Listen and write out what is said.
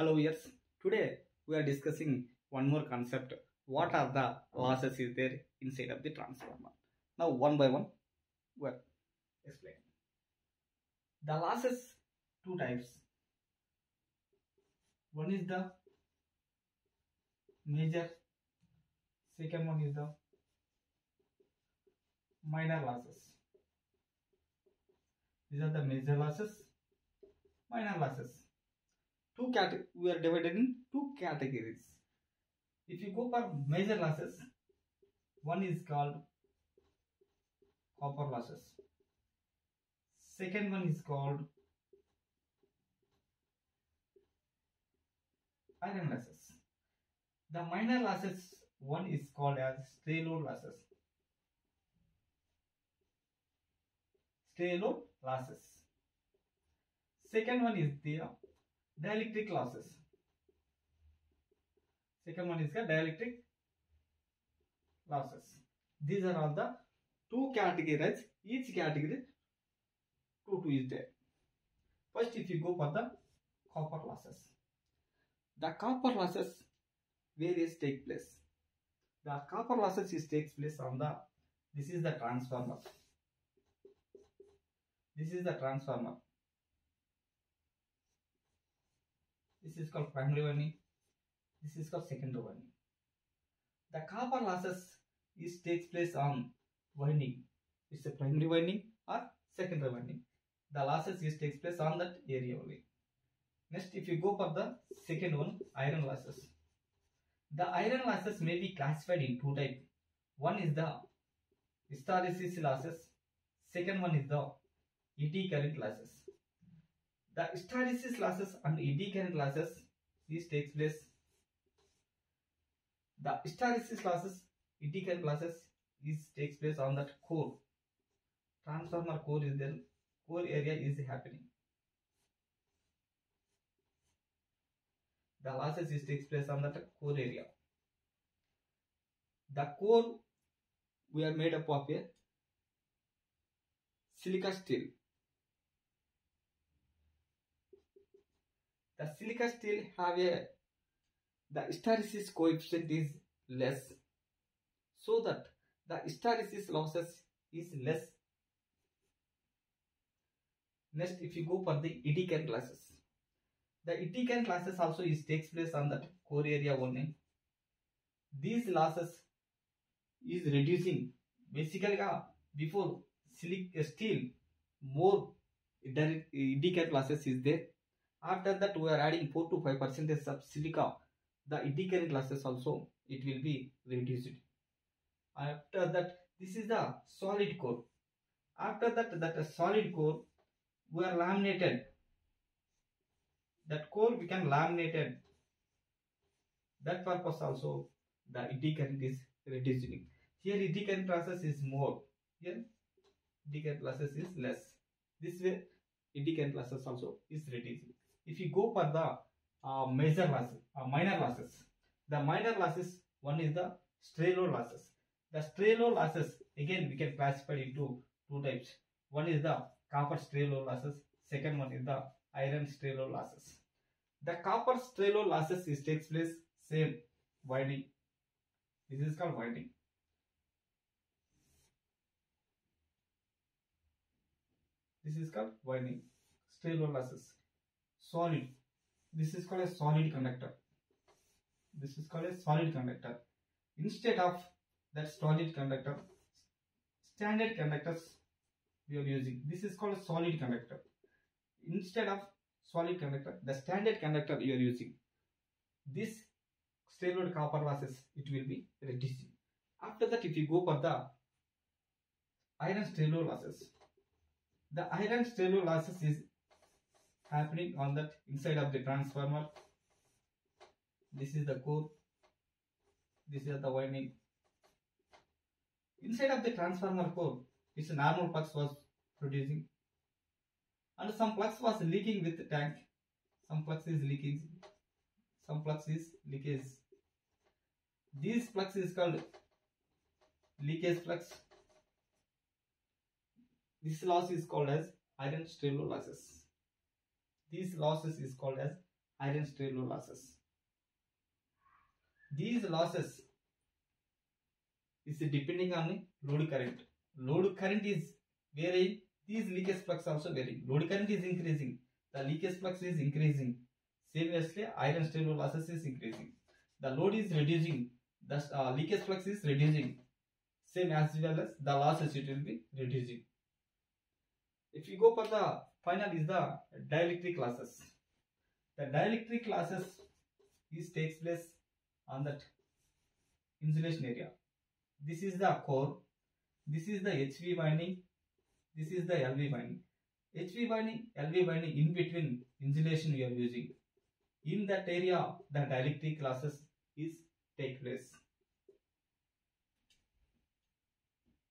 Hello viewers, today we are discussing one more concept. What are the losses is there inside of the transformer? Now one by one we will explain. The losses two types. One is the major, second one is the minor losses. These are the major losses, minor losses. We are divided in two categories. If you go for major losses, one is called copper losses. Second one is called iron losses. The minor losses one is called as stray load losses. Second one is the dielectric losses. Second one is the dielectric losses. These are all the two categories. Each category two is there. First, if you go for the copper losses, the copper losses various take place. The copper losses takes place on the this is the transformer. This is called primary winding. This is called secondary winding. The copper losses takes place on winding. It's a primary winding or secondary winding. The losses takes place on that area only. Next, if you go for the second one, iron losses. The iron losses may be classified in two types. One is the hysteresis losses. Second one is the eddy current losses. The hysteresis losses and eddy current losses takes place. The hysteresis losses, eddy current losses takes place on that core. Transformer core is there. Core area is happening. The losses takes place on that core area. The core we are made up of a silica steel. The silica steel have the hysteresis coefficient is less, so that the hysteresis losses is less. Next, if you go for the eddy current losses, the eddy current losses also takes place on that core area only. These losses is reducing. Basically, before silica steel, more eddy current losses is there. After that, we are adding 4 to 5% of silica. The eddy current losses also, it will be reduced. After that, this is the solid core. After that, solid core, we are laminated. That core, we can laminate it. That purpose also, the eddy current is reducing. Here, eddy current losses is more. Here, eddy current losses is less. This way, eddy current losses also is reducing. If you go for the minor losses, the minor losses one is the stray load losses. The stray load losses again we can classify into two types. One is the copper stray load losses. Second one is the iron stray load losses. The copper stray load losses takes place same winding. This is called winding. This is called winding. Stray load losses. Solid. This is called a solid conductor. This is called a solid conductor. Instead of that solid conductor, standard conductors we are using. This is called a solid conductor. Instead of solid conductor, the standard conductor you are using. This stray load copper losses, it will be reducing. After that, if you go for the iron stray load losses, the iron stray load losses is happening on that inside of the transformer. This is the core. This is the winding. Inside of the transformer core, its normal flux was producing, and some flux was leaking with the tank. Some flux is leaking. Some flux is leakage. This flux is called leakage flux. This loss is called as iron stray load losses. These losses is called as iron stable losses. These losses is depending on load current. Load current is varying. These leakage flux also varying. Load current is increasing. The leakage flux is increasing. Seriously, iron stable losses is increasing. The load is reducing. The leakage flux is reducing. Same as well as the losses, it will be reducing. If you go for the final is the dielectric losses. The dielectric losses is takes place on that insulation area. This is the core. This is the HV winding. This is the LV winding. HV winding, LV winding in between insulation we are using. In that area, the dielectric losses is take place.